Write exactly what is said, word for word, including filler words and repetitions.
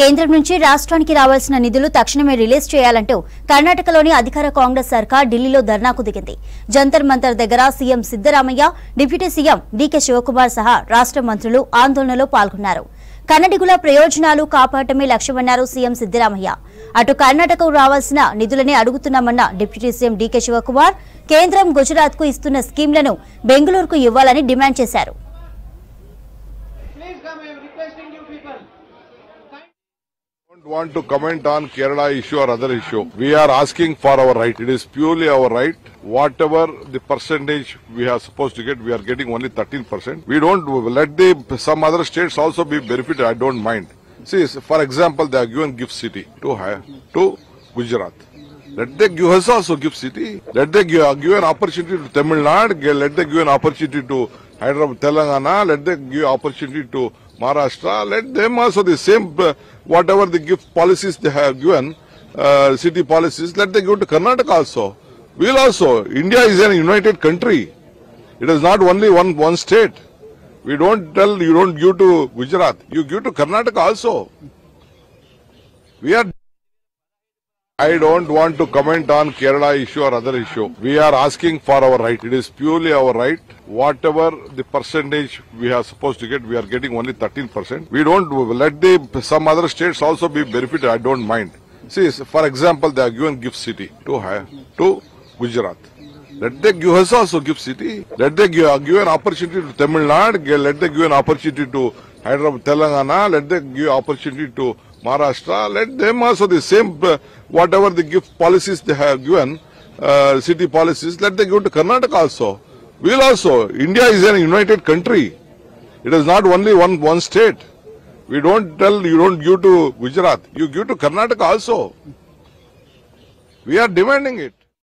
కేంద్రం నుంచి రాష్ట్రానికి రావాల్సిన నిధులు తక్షణమే రిలీజ్ చేయాలంటూ కర్ణాటకలోని అధికార కాంగ్రెస్ సర్కార్ ఢిల్లీలో ధర్నాకు దిగింది. జంతర్ మంతర్ దగ్గర CM Siddaramaiah, deputy CM DK Shivakumar సహా రాష్ట్ర మంత్రులు ఆందోళనలో పాల్గొన్నారు. కన్నడిగుల ప్రయోజనాలు కాపాడటమే లక్ష్యమన్నారు సీఎం సిద్ధరామయ్య. అటు కర్ణాటకకు రావాల్సిన నిధులనే అడుగుతున్నామన్న డిప్యూటీ సీఎం డీకే శివకుమార్ కేంద్రం గుజరాత్కు ఇస్తున్న స్కీమ్లను బెంగళూరుకు ఇవ్వాలని డిమాండ్ చేశారు. Want to comment on Kerala issue or other issue. We are asking for our right. It is purely our right. Whatever the percentage we are supposed to get, we are getting only thirteen percent. We don't let the some other states also be benefited. I don't mind. See, for example, they are given gift city to to Gujarat. Let them give us also gift city. Let them give, give an opportunity to Tamil Nadu. Let them give an opportunity to Hyderabad, Telangana. Let them give opportunity to Maharashtra. Let them also the same, uh, whatever the gift policies they have given, uh, city policies, let them give to Karnataka also. We will also. India is a united country. It is not only one one state. We don't tell you don't give to Gujarat. You give to Karnataka also. We are. I don't want to comment on Kerala issue or other issue. We are asking for our right. It is purely our right. Whatever the percentage we are supposed to get, we are getting only thirteen percent. We don't let the some other states also be benefited. I don't mind. See, for example, they are given gift city to to Gujarat. Let them give us also gift city. Let them give, give an opportunity to Tamil Nadu. Let them give an opportunity to Hyderabad, Telangana. Let them give opportunity to Maharashtra. Let them also the same, uh, whatever the gift policies they have given, uh, city policies, let them give to Karnataka also. We will also. India is a united country. It is not only one one state. We don't tell you don't give to Gujarat. You give to Karnataka also. We are demanding it.